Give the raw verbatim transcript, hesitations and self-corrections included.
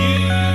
you.